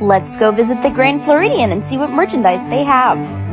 Let's go visit the Grand Floridian and see what merchandise they have.